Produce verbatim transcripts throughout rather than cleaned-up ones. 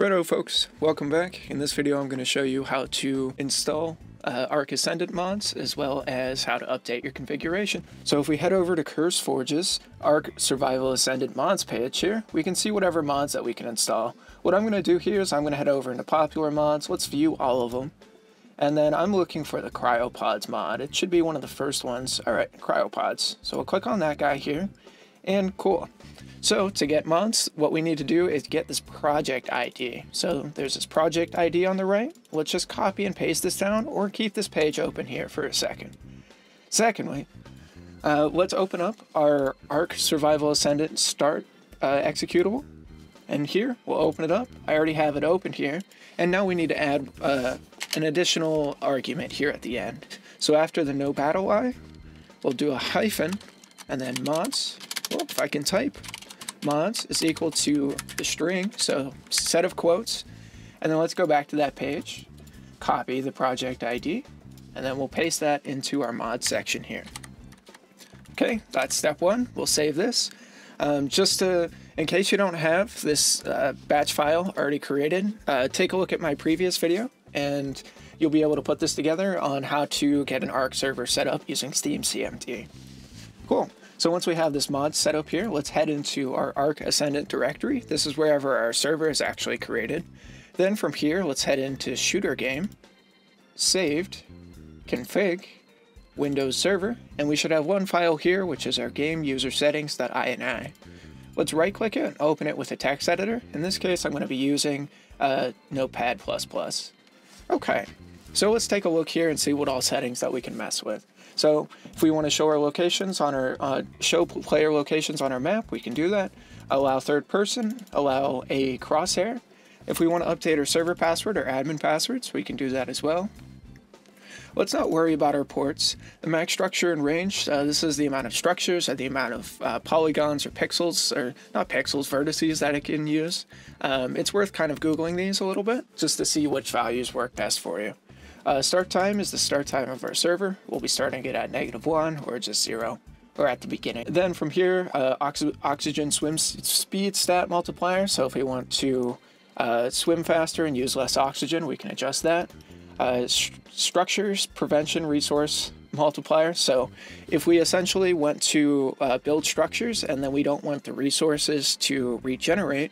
Righto folks, welcome back. In this video I'm going to show you how to install uh, Ark Ascended mods as well as how to update your configuration. So if we head over to CurseForge's Ark Survival Ascended mods page here, we can see whatever mods that we can install. What I'm going to do here is I'm going to head over into popular mods, let's view all of them. And then I'm looking for the cryopods mod. It should be one of the first ones. Alright, cryopods. So we'll click on that guy here. And cool. So to get mods, what we need to do is get this project I D. So there's this project I D on the right. Let's just copy and paste this down or keep this page open here for a second. Secondly, uh, let's open up our Ark Survival Ascended start uh, executable. And here, we'll open it up. I already have it open here. And now we need to add uh, an additional argument here at the end. So after the no battle eye, we'll do a hyphen and then mods. Well, if I can type, mods is equal to the string, so set of quotes, and then let's go back to that page, copy the project I D, and then we'll paste that into our mod section here. Okay, that's step one. We'll save this. Um, just to, in case you don't have this uh, batch file already created, uh, take a look at my previous video, and you'll be able to put this together on how to get an Ark server set up using SteamCMD. Cool. So once we have this mod set up here, let's head into our Ark Ascended directory. This is wherever our server is actually created. Then from here, let's head into Shooter Game, Saved, Config, Windows Server, and we should have one file here, which is our GameUseSettings.ini. Let's right click it and open it with a text editor. In this case, I'm going to be using uh, Notepad plus plus. Okay, so let's take a look here and see what all settings that we can mess with. So if we want to show our locations on our uh, show player locations on our map, we can do that. Allow third person, allow a crosshair. If we want to update our server password or admin passwords, we can do that as well. Let's not worry about our ports. The max structure and range, uh, this is the amount of structures and the amount of uh, polygons or pixels, or not pixels, vertices that it can use. Um, it's worth kind of Googling these a little bit just to see which values work best for you. Uh, start time is the start time of our server. We'll be starting it at negative one or just zero, or at the beginning. Then from here, uh, ox oxygen swim speed stat multiplier. So if we want to uh, swim faster and use less oxygen, we can adjust that. Uh, st structures prevention resource multiplier. So if we essentially want to uh, build structures and then we don't want the resources to regenerate,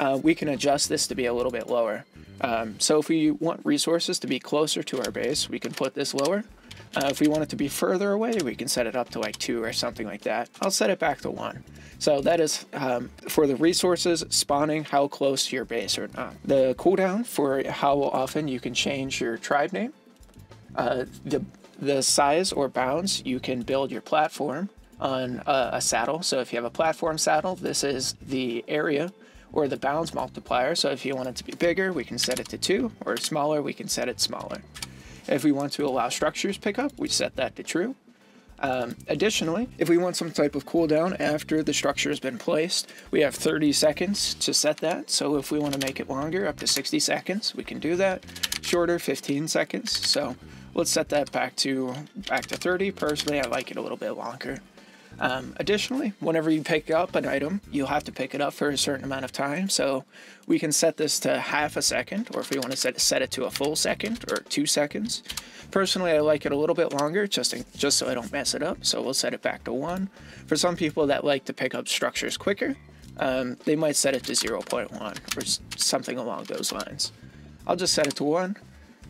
Uh, we can adjust this to be a little bit lower. Um, so if we want resources to be closer to our base, we can put this lower. Uh, if we want it to be further away, we can set it up to like two or something like that. I'll set it back to one. So that is um, for the resources spawning, how close to your base or not. The cooldown for how often you can change your tribe name. Uh, the, the size or bounds you can build your platform on a, a saddle. So if you have a platform saddle, this is the area or the bounds multiplier. So if you want it to be bigger, we can set it to two, or smaller, we can set it smaller. If we want to allow structures pickup, we set that to true. Um, additionally, if we want some type of cooldown after the structure has been placed, we have thirty seconds to set that. So if we want to make it longer, up to sixty seconds, we can do that. Shorter, fifteen seconds. So let's set that back to, back to thirty. Personally, I like it a little bit longer. Um, additionally, whenever you pick up an item, you'll have to pick it up for a certain amount of time. So we can set this to half a second, or if we want to set it, set it to a full second or two seconds. Personally, I like it a little bit longer just, in, just so I don't mess it up. So we'll set it back to one. For some people that like to pick up structures quicker, um, they might set it to zero point one or something along those lines. I'll just set it to one.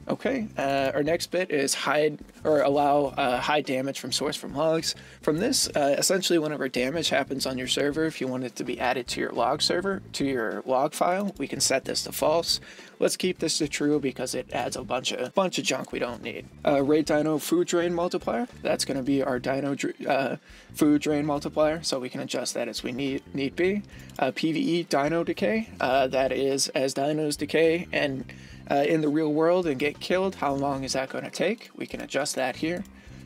Okay, uh, our next bit is hide or allow uh, hide damage from source from logs. From this, uh, essentially whenever damage happens on your server, if you want it to be added to your log server, to your log file, we can set this to false. Let's keep this to true because it adds a bunch of bunch of junk we don't need. Uh, raid dino food drain multiplier, that's gonna be our dino uh, food drain multiplier, so we can adjust that as we need, need be. Uh, P V E dino decay, uh, that is as dinos decay and Uh, in the real world and get killed, how long is that going to take? We can adjust that here.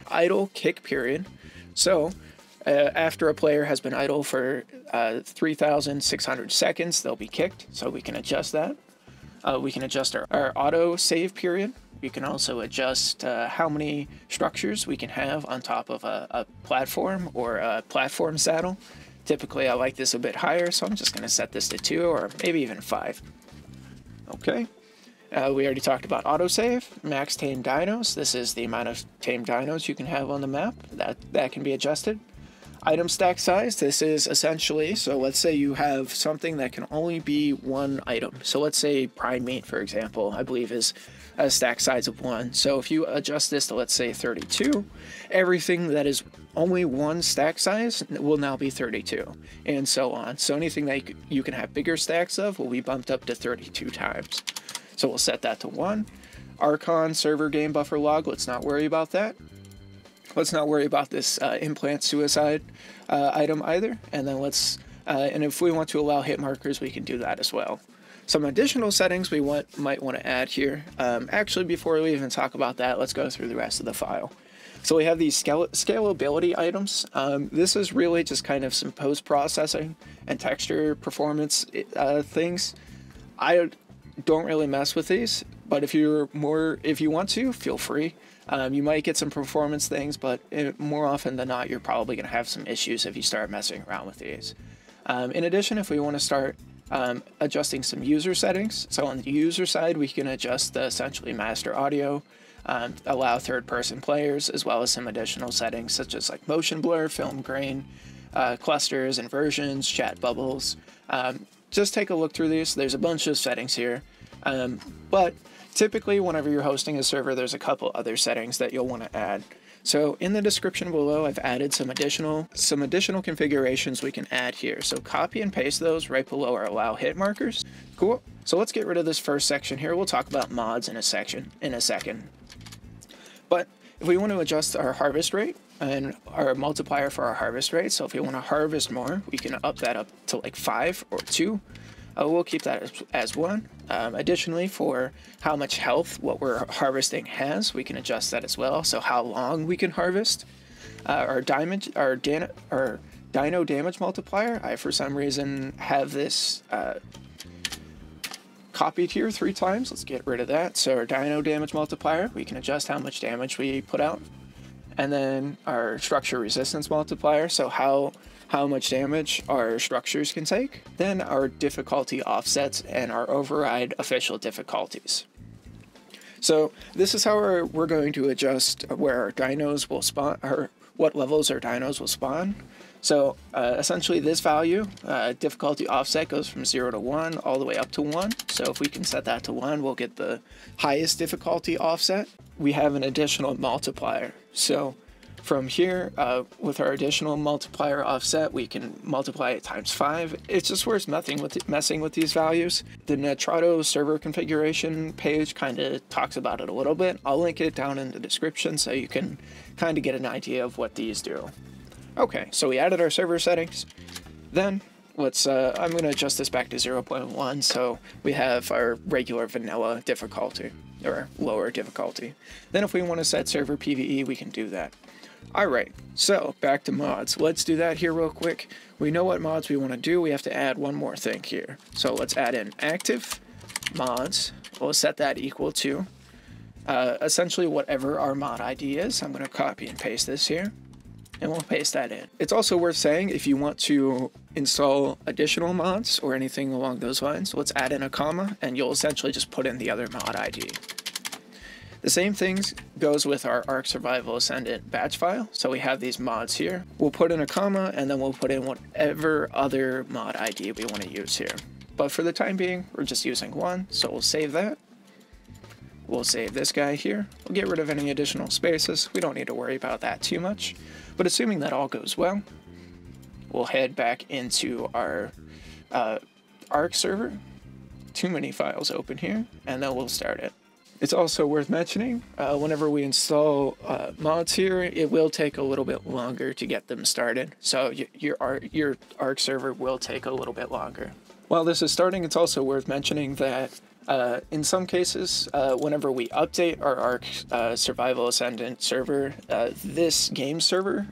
Idle kick period. So uh, after a player has been idle for uh, three thousand six hundred seconds, they'll be kicked. So we can adjust that. Uh, we can adjust our, our auto save period. We can also adjust uh, how many structures we can have on top of a, a platform or a platform saddle. Typically I like this a bit higher, so I'm just going to set this to two or maybe even five. Okay. Uh, we already talked about autosave, max tame dinos. This is the amount of tame dinos you can have on the map. That, that can be adjusted. Item stack size, this is essentially, so let's say you have something that can only be one item. So let's say primate, for example, I believe is a stack size of one. So if you adjust this to, let's say thirty-two, everything that is only one stack size will now be thirty-two, and so on. So anything that you can have bigger stacks of will be bumped up to thirty-two times. So we'll set that to one. Archon server game buffer log, let's not worry about that. Let's not worry about this uh, implant suicide uh, item either. And then let's, uh, and if we want to allow hit markers, we can do that as well. Some additional settings we want might want to add here. Um, actually, before we even talk about that, let's go through the rest of the file. So we have these scale scalability items. Um, this is really just kind of some post-processing and texture performance uh, things. I don't really mess with these, but if you're more, if you want to, feel free. Um, you might get some performance things, but it, more often than not, you're probably going to have some issues if you start messing around with these. Um, in addition, if we want to start um, adjusting some user settings, so on the user side, we can adjust the essentially master audio, um, allow third-person players, as well as some additional settings such as like motion blur, film grain, uh, clusters, inversions, chat bubbles. Um, just take a look through these. There's a bunch of settings here, um, but typically, whenever you're hosting a server, there's a couple other settings that you'll want to add. So in the description below, I've added some additional some additional configurations we can add here. So copy and paste those right below our allow hit markers. Cool. So let's get rid of this first section here. We'll talk about mods in a section in a second. But if we want to adjust our harvest rate and our multiplier for our harvest rate, so if we want to harvest more, we can up that up to like five or two. Uh, we'll keep that as, as one. Um, additionally, for how much health what we're harvesting has, we can adjust that as well. So how long we can harvest. Uh, our damage, our, our dino damage multiplier, I for some reason have this uh, copied here three times. Let's get rid of that. So our dino damage multiplier, we can adjust how much damage we put out. And then our structure resistance multiplier, so how how much damage our structures can take, then our difficulty offsets, and our override official difficulties. So this is how we're, we're going to adjust where our dinos will spawn, or what levels our dinos will spawn. So uh, essentially this value, uh, difficulty offset, goes from zero to one all the way up to one. So if we can set that to one, we'll get the highest difficulty offset. We have an additional multiplier. So from here, uh, with our additional multiplier offset, we can multiply it times five. It's just worth nothing with messing with these values. The Nitrado server configuration page kind of talks about it a little bit. I'll link it down in the description so you can kind of get an idea of what these do. Okay, so we added our server settings. Then let's, uh, I'm going to adjust this back to zero point one so we have our regular vanilla difficulty or lower difficulty. Then if we want to set server P V E, we can do that. All right, so back to mods. Let's do that here real quick. We know what mods we want to do. We have to add one more thing here. So let's add in active mods. We'll set that equal to uh, essentially whatever our mod I D is. I'm going to copy and paste this here, and we'll paste that in. It's also worth saying, if you want to install additional mods or anything along those lines, let's add in a comma, and you'll essentially just put in the other mod I D. The same thing goes with our Ark Survival Ascended batch file. So we have these mods here. We'll put in a comma, and then we'll put in whatever other mod I D we want to use here. But for the time being, we're just using one. So we'll save that. We'll save this guy here. We'll get rid of any additional spaces. We don't need to worry about that too much. But assuming that all goes well, we'll head back into our uh, Ark server. Too many files open here, and then we'll start it. It's also worth mentioning, uh, whenever we install uh, mods here, it will take a little bit longer to get them started. So your Ark, your Ark server will take a little bit longer. While this is starting, it's also worth mentioning that uh, in some cases, uh, whenever we update our Ark uh, Survival Ascendant server, uh, this game server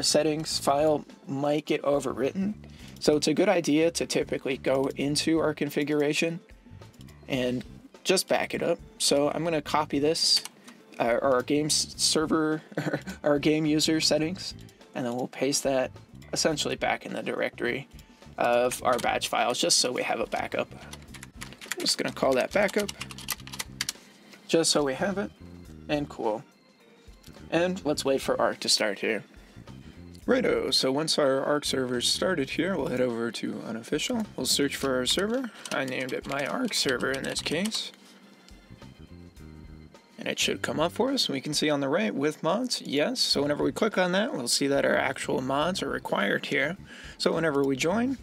settings file might get overwritten. So it's a good idea to typically go into our configuration and just back it up. So I'm going to copy this, uh, our game server, our game user settings, and then we'll paste that essentially back in the directory of our batch files, just so we have a backup. I'm just gonna call that backup just so we have it, and cool. And let's wait for Ark to start here. Righto, so once our Ark server's started here, we'll head over to unofficial. We'll search for our server. I named it my Ark server in this case. And it should come up for us. We can see on the right with mods, yes. So whenever we click on that, we'll see that our actual mods are required here. So whenever we join,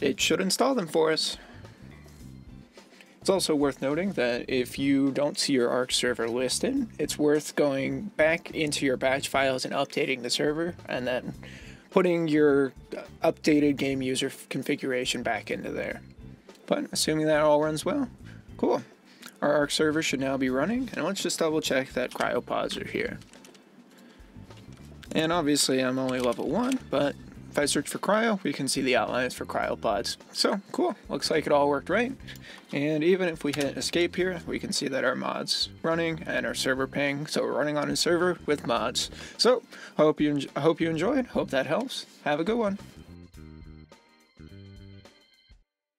it should install them for us. It's also worth noting that if you don't see your Ark server listed, it's worth going back into your batch files and updating the server, and then putting your updated game user configuration back into there. But assuming that all runs well, cool. Our Ark server should now be running, and let's just double check that cryopods are here. And obviously I'm only level one, but if I search for cryo, we can see the outlines for cryopods. So cool, looks like it all worked right. And even if we hit escape here, we can see that our mods running and our server ping. So we're running on a server with mods. So hope you, hope you enjoyed, hope that helps. Have a good one.